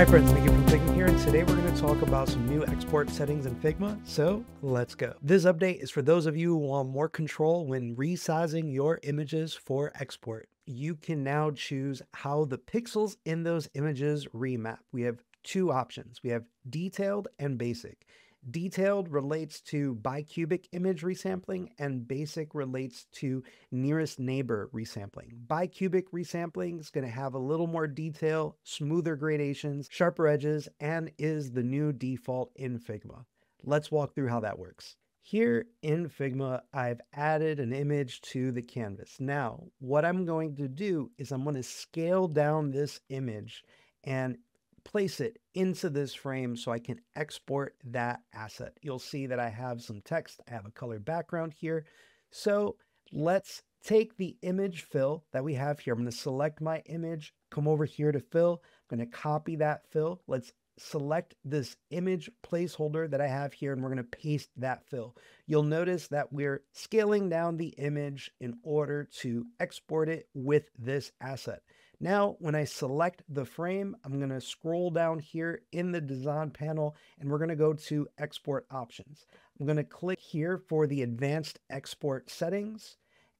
Hi friends, Mickey from Figma here, and today we're going to talk about some new export settings in Figma, so let's go. This update is for those of you who want more control when resizing your images for export. You can now choose how the pixels in those images remap. We have two options. We have detailed and basic. Detailed relates to bicubic image resampling, and basic relates to nearest neighbor resampling. Bicubic resampling is going to have a little more detail, smoother gradations, sharper edges, and is the new default in Figma. Let's walk through how that works. Here in Figma, I've added an image to the canvas. Now, what I'm going to do is I'm going to scale down this image and place it into this frame so I can export that asset. You'll see that I have some text. I have a colored background here. So let's take the image fill that we have here. I'm going to select my image, come over here to fill. I'm going to copy that fill. Let's select this image placeholder that I have here, and we're going to paste that fill. You'll notice that we're scaling down the image in order to export it with this asset. Now, when I select the frame, I'm going to scroll down here in the design panel, and we're going to go to export options. I'm going to click here for the advanced export settings,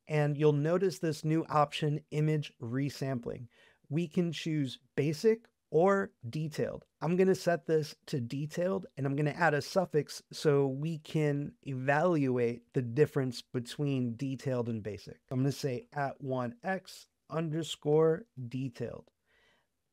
and you'll notice this new option, image resampling. We can choose basic or detailed. I'm going to set this to detailed, and I'm going to add a suffix so we can evaluate the difference between detailed and basic. I'm going to say @1x_detailed.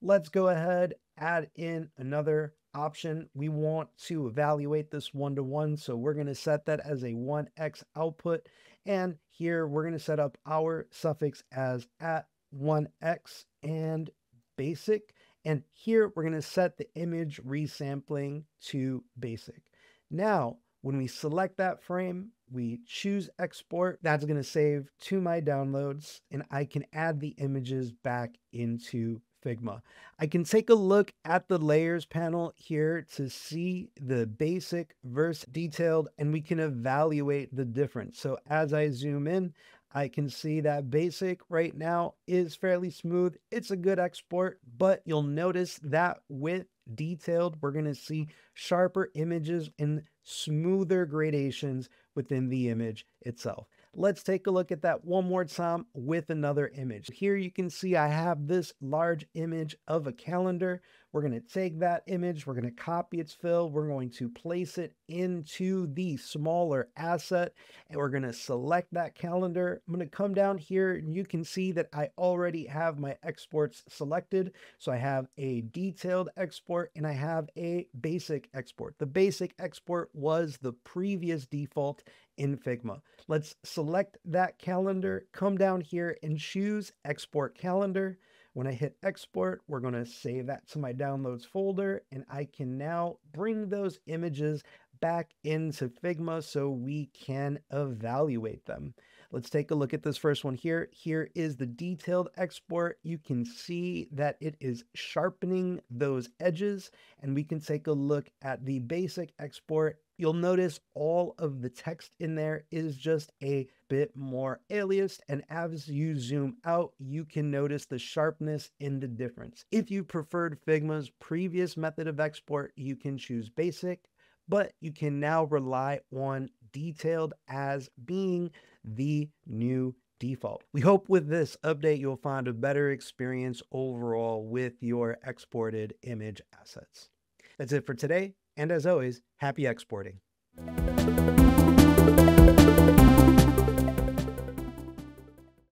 Let's go ahead, add in another option. We want to evaluate this one-to-one, so we're going to set that as a 1x output. And here we're going to set up our suffix as @1x and basic. And here we're going to set the image resampling to basic. Now, when we select that frame, we choose export. That's going to save to my downloads, and I can add the images back into Figma. I can take a look at the layers panel here to see the basic versus detailed, and we can evaluate the difference. So as I zoom in, I can see that basic right now is fairly smooth. It's a good export, but you'll notice that with detailed, we're going to see sharper images and smoother gradations within the image itself. Let's take a look at that one more time with another image. Here you can see I have this large image of a calendar. We're going to take that image, we're going to copy its fill, we're going to place it into the smaller asset, and we're going to select that calendar. I'm going to come down here, and you can see that I already have my exports selected. So I have a detailed export and I have a basic export. The basic export was the previous default in Figma. Let's select that calendar, come down here and choose export calendar. When I hit export, we're going to save that to my downloads folder, and I can now bring those images back into Figma so we can evaluate them. Let's take a look at this first one here. Here is the detailed export. You can see that it is sharpening those edges, and we can take a look at the basic export. You'll notice all of the text in there is just a bit more aliased, and as you zoom out, you can notice the sharpness and the difference. If you preferred Figma's previous method of export, you can choose basic, but you can now rely on detailed as being the new default. We hope with this update, you'll find a better experience overall with your exported image assets. That's it for today. And as always, happy exporting.